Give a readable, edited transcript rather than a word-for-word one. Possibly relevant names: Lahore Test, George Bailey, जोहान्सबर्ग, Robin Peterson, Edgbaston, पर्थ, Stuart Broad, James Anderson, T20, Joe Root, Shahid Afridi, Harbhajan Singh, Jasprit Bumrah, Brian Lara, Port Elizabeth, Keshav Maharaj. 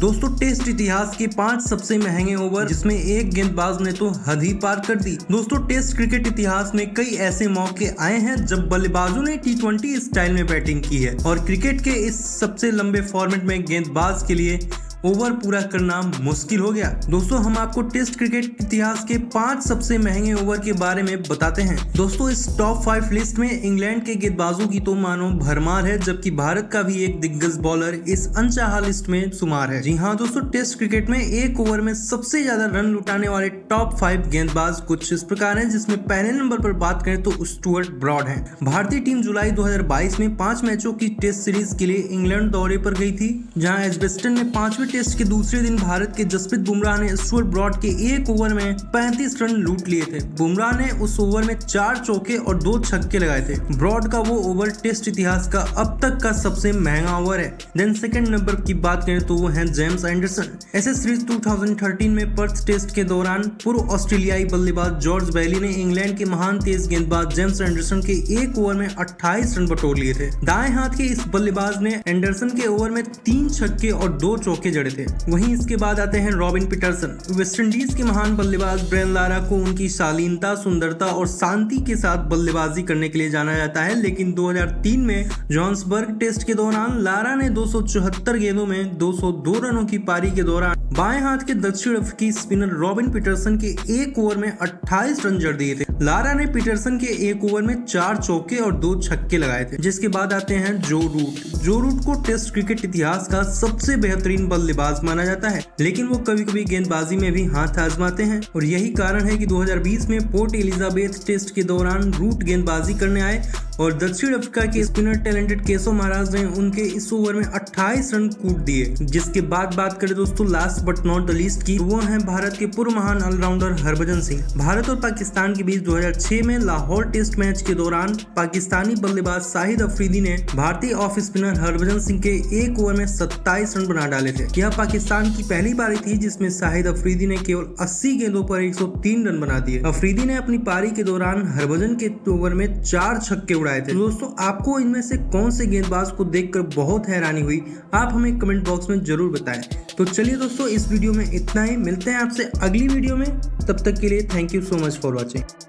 दोस्तों टेस्ट इतिहास के 5 सबसे महंगे ओवर जिसमें एक गेंदबाज ने तो हद ही पार कर दी। दोस्तों टेस्ट क्रिकेट इतिहास में कई ऐसे मौके आए हैं जब बल्लेबाजों ने T20 स्टाइल में बैटिंग की है और क्रिकेट के इस सबसे लंबे फॉर्मेट में गेंदबाज के लिए ओवर पूरा करना मुश्किल हो गया। दोस्तों हम आपको टेस्ट क्रिकेट इतिहास के 5 सबसे महंगे ओवर के बारे में बताते हैं। दोस्तों इस टॉप 5 लिस्ट में इंग्लैंड के गेंदबाजों की तो मानो भरमार है, जबकि भारत का भी एक दिग्गज बॉलर इस अनचाहा लिस्ट में शुमार है। जी हाँ दोस्तों, टेस्ट क्रिकेट में एक ओवर में सबसे ज्यादा रन लुटाने वाले टॉप 5 गेंदबाज कुछ इस प्रकार है, जिसमें पहले नंबर पर बात करें तो स्टुअर्ट ब्रॉड है। भारतीय टीम जुलाई 2022 में 5 मैचों की टेस्ट सीरीज के लिए इंग्लैंड दौरे पर गई थी, जहाँ एजबेस्टन में 5वें टेस्ट के दूसरे दिन भारत के जसप्रीत बुमराह ने स्टुअर्ट ब्रॉड के एक ओवर में 35 रन लूट लिए थे। बुमराह ने उस ओवर में 4 चौके और 2 छक्के लगाए थे। ब्रॉड का वो ओवर टेस्ट इतिहास का अब तक का सबसे महंगा ओवर है। देन सेकंड नंबर की बात करें तो वो हैं जेम्स एंडरसन। ऐसे सीरीज 2013 में पर्थ टेस्ट के दौरान पूर्व ऑस्ट्रेलियाई बल्लेबाज जॉर्ज बैली ने इंग्लैंड के महान तेज गेंदबाज जेम्स एंडरसन के एक ओवर में 28 रन बटोर लिए थे। दाएं हाथ के इस बल्लेबाज ने एंडरसन के ओवर में 3 छक्के और 2 चौके जड़े थे। वहीं इसके बाद आते हैं रॉबिन पीटरसन। वेस्टइंडीज के महान बल्लेबाज ब्रायन लारा को उनकी शालीनता, सुंदरता और शांति के साथ बल्लेबाजी करने के लिए जाना जाता है, लेकिन 2003 में जोहान्सबर्ग टेस्ट के दौरान लारा ने 274 गेंदों में 202 रनों की पारी के दौरान बाएं हाथ के दक्षिण अफ्रीकी स्पिनर रॉबिन पीटरसन के एक ओवर में 28 रन जड़ दिए थे। लारा ने पीटरसन के एक ओवर में 4 चौके और 2 छक्के लगाए थे। जिसके बाद आते हैं जो रूट। जो रूट को टेस्ट क्रिकेट इतिहास का सबसे बेहतरीन बल्लेबाज माना जाता है, लेकिन वो कभी कभी गेंदबाजी में भी हाथ आजमाते हैं और यही कारण है कि 2020 में पोर्ट एलिजाबेथ टेस्ट के दौरान रूट गेंदबाजी करने आए और दक्षिण अफ्रीका के स्पिनर टैलेंटेड केशव महाराज ने उनके इस ओवर में 28 रन कूट दिए। जिसके बाद बात करें दोस्तों last but not the least की, वो हैं भारत के पूर्व महान ऑलराउंडर हरभजन सिंह। भारत और पाकिस्तान के बीच 2006 में लाहौर टेस्ट मैच के दौरान पाकिस्तानी बल्लेबाज शाहिद अफरीदी ने भारतीय ऑफ स्पिनर हरभजन सिंह के एक ओवर में 27 रन बना डाले थे। यह पाकिस्तान की पहली पारी थी जिसमें शाहिद अफरीदी ने केवल 80 गेंदों पर 103 रन बना दिए। अफरीदी ने अपनी पारी के दौरान हरभजन के ओवर में 4 छक्के उड़ाए थे। दोस्तों आपको इनमें से कौन से गेंदबाज को देखकर बहुत हैरानी हुई, आप हमें कमेंट बॉक्स में जरूर बताएं। तो चलिए दोस्तों, इस वीडियो में इतना ही, मिलते हैं आपसे अगली वीडियो में। तब तक के लिए thank you so much for watching.